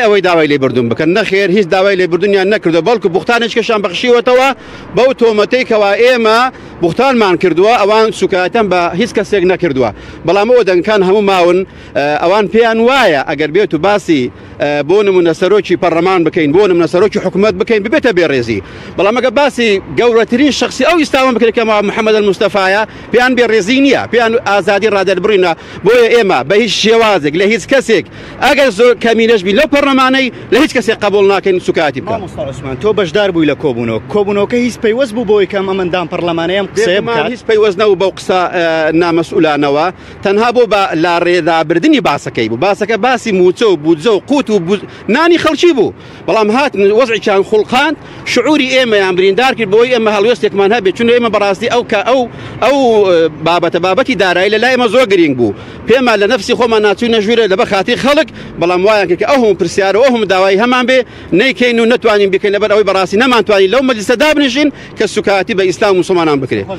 اوی دعوای لیبردون بکن نخیر هیچ دعوای لیبردون یا نکرد بلکه بختانش کشان بخشی و تو با تومتی که ایما بختان مان کرد آوان سکایتن با هیچ کسی نکرد کردوا بلا مودن كان همو ماون اوان بيان وايا اگر بيتو باسي بون منسروچي برلمان بكين بون منسروچي حكومات بكين ببيتا بيريزي بلا ما باسي قورترين شخصي او يستاون بكين كما محمد المصطفى بيان بيريزينيا بيان ازادي رادر برينا بويا ايما بهيش شوازك لهيز كسك اگر كامينش بي لو برلماني لهيز كسك قبولناكين سكاتي بكا مصطفى عثمان تو بشدار بو لكوبونو كوبونو كهيز بيوز بو بو كم امندان برلماني ام قسيب كان هيز بيوزنو بو قسا نامسؤول نوا تنها بو با لاريدا بردني باسكي بو باسكي باسي موتو بوزو قوتو بو ناني خلشي بو بلام هات وضعي كان خلقان شعوري ايما يا امرين دارك بوي اما هالوستك مان هبي شنو ايما براستي او كا او او بابتي دارا الى لا ايما زوغرين بو بيما لنفسي خوما ناتونا جوري لبخاتي خلق بلام وايا كي اوهم برسيار اوهم داواي همان بي نيكينو نتوانين بكين لبر اوي براسي نمان تواني لو مجلس دابنشين كالسكاتي باسلام وسمان بكري